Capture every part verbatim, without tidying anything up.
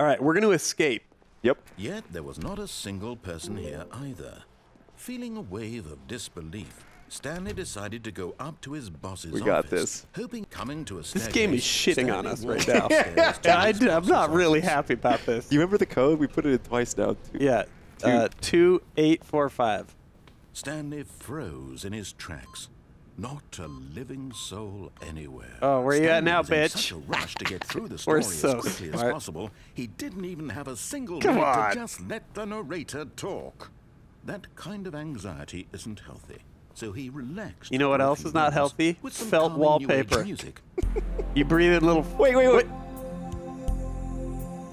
All right, we're going to escape. Yep. Yet there was not a single person here either. Feeling a wave of disbelief, Stanley decided to go up to his boss's office. We got this. Hoping coming to a this game is shitting Stanley on us right now. I, I'm not really happy about this. You remember the code? We put it in twice now. Two, yeah. Two. Uh, two eight four five. Stanley froze in his tracks. Not a living soul anywhere. Oh, where are you Stanley at now, bitch? In such a rush to get through the story We're so as quickly smart. as possible, he didn't even have a single minute to just let the narrator talk. That kind of anxiety isn't healthy. So he relaxed. You know what else is not healthy? Felt wallpaper. You breathe in little. Wait, wait, wait.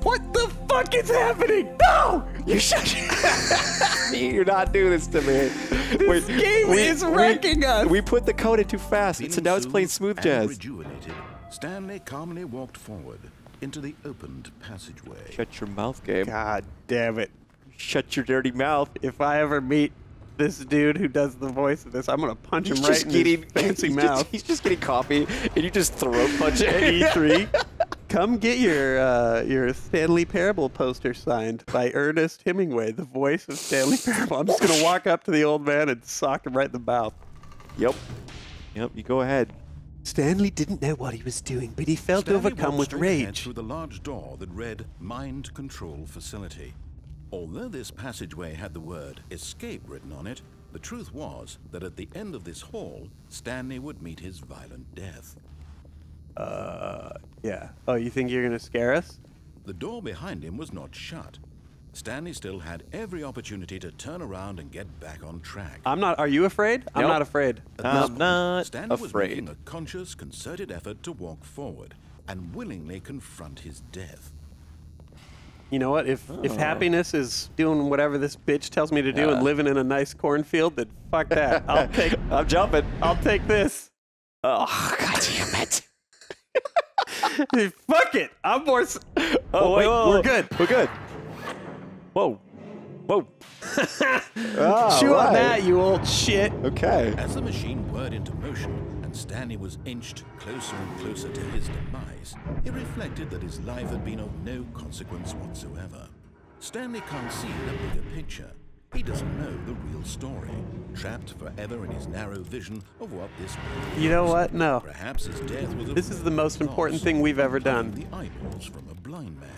What the fuck is happening? No! You shut. You're not doing this to me. This wait, game we, is wrecking we, us. We put the code in too fast, Being so now it's playing smooth jazz. Rejuvenated, Stanley calmly walked forward into the opened passageway. Shut your mouth, game. God damn it. Shut your dirty mouth. If I ever meet this dude who does the voice of this, I'm gonna punch he's him right getting, in his fancy he's mouth. Just, he's just getting coffee, and you just throat punch at E three. Come get your uh, your Stanley Parable poster signed by Ernest Hemingway, the voice of Stanley Parable. I'm just gonna walk up to the old man and sock him right in the mouth. Yep. Yep. You go ahead. Stanley didn't know what he was doing, but he felt Stanley overcome with rage. Through the large door that read "Mind Control Facility." Although this passageway had the word escape written on it, the truth was that at the end of this hall, Stanley would meet his violent death. Uh, yeah. Oh, you think you're gonna scare us? The door behind him was not shut. Stanley still had every opportunity to turn around and get back on track. I'm not, are you afraid? Nope. I'm not afraid. At I'm this point, not Stanley afraid. was making a conscious, concerted effort to walk forward and willingly confront his death. You know what? If oh. if happiness is doing whatever this bitch tells me to do uh. and living in a nice cornfield, then fuck that. I'll take. I'm jumping. I'll take this. Oh god damn it! Hey, fuck it. I'm more. S oh, oh wait, whoa, whoa. we're good. We're good. Whoa, whoa. oh, Chew right. on that, you old shit. Okay. As the machine whirred into motion, Stanley was inched closer and closer to his demise. He reflected that his life had been of no consequence whatsoever. Stanley can't see the bigger picture. He doesn't know the real story, trapped forever in his narrow vision of what this world was. You know what? No. Perhaps his death was a This is the most important thing we've ever done. The eyeballs from a blind man.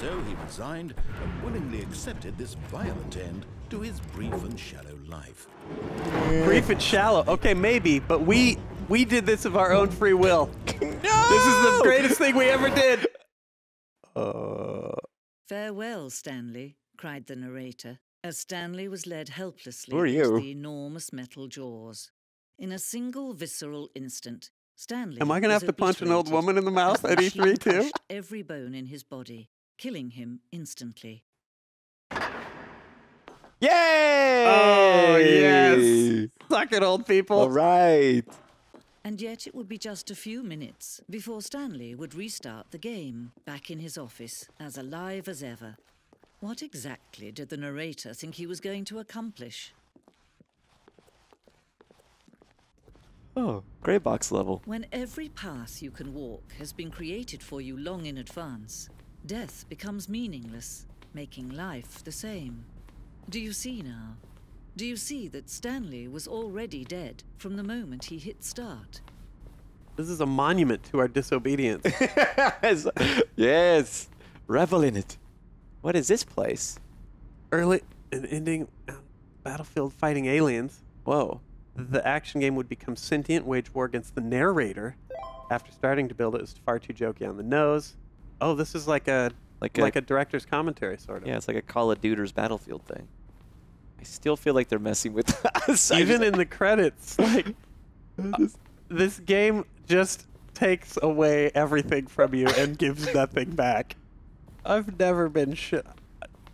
So he resigned and willingly accepted this violent end to his brief and shallow life. Brief and shallow. Okay, maybe, but we we did this of our own free will. No! This is the greatest thing we ever did. Uh... Farewell, Stanley, cried the narrator, as Stanley was led helplessly into the enormous metal jaws. In a single visceral instant, Stanley. Am I gonna have to punch an old woman in the mouth at E three too? Every bone in his body, killing him instantly. Yay! Oh, yes! Suck it, old people. All right. And yet it would be just a few minutes before Stanley would restart the game, back in his office, as alive as ever. What exactly did the narrator think he was going to accomplish? Oh, grey box level. When every path you can walk has been created for you long in advance, death becomes meaningless, making life the same. Do you see now? Do you see that Stanley was already dead from the moment he hit start? This is a monument to our disobedience. Yes. Yes. Revel in it. What is this place? Early and ending battlefield fighting aliens. Whoa. The action game would become sentient, wage war against the narrator. After starting to build it, it was far too jokey on the nose. Oh, this is like a like, like a, a director's commentary, sort of. Yeah, it's like a Call of Duty's battlefield thing. I still feel like they're messing with us. Even in the credits, like, uh, this game just takes away everything from you and gives nothing back. I've never been sh-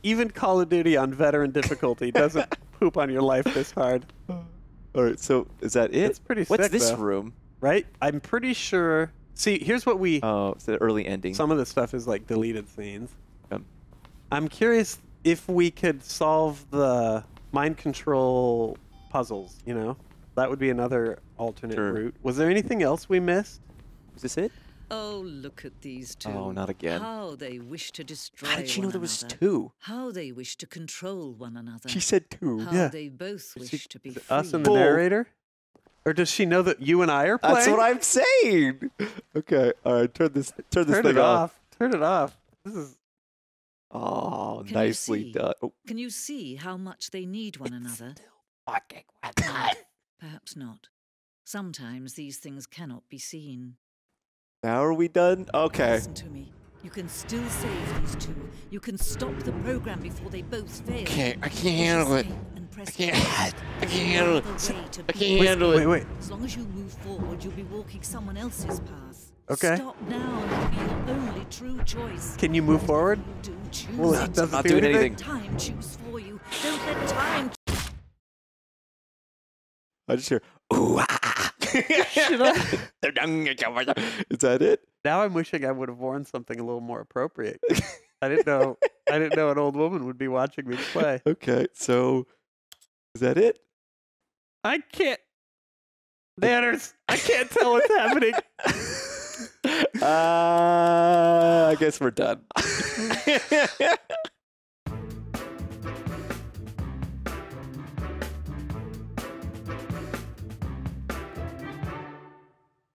Even Call of Duty on veteran difficulty doesn't poop on your life this hard. All right, so is that it? It's pretty sick, What's this though, room? Right? I'm pretty sure... See, here's what we... Oh, it's the early ending. Some of the stuff is like deleted scenes. Yep. I'm curious if we could solve the mind control puzzles, you know? That would be another alternate sure. route. Was there anything else we missed? Is this it? Oh, look at these two. Oh, not again. How they wish to destroy one another. How did she know there was two? How they wish to control one another. She said two. How yeah. they both wish she, to be free. Us and the narrator? Or does she know that you and I are playing? That's what I'm saying. Okay, all right, turn this turn this turn thing it off. off. Turn it off. This is Oh, Can nicely done. Oh. Can you see how much they need one it's another? Still fucking one. Perhaps not. Sometimes these things cannot be seen. Now are we done? Okay. Listen to me. You can still save these two. You can stop the program before they both fail. Okay, I can't handle it. I can't, I can't handle it. I can't handle it. Wait, wait. As long as you move forward, you'll be walking someone else's path. Okay. Stop now. It'll be your only true choice. Can you move forward? Do choose well, it. I'm not doing anything. Time choose for you. Don't let time. I just hear. Ooh, ah. Is that it? Now I'm wishing I would have worn something a little more appropriate. I didn't know. I didn't know an old woman would be watching me play. Okay, so. Is that it? I can't. Nanners, I can't tell what's happening. Uh, I guess we're done.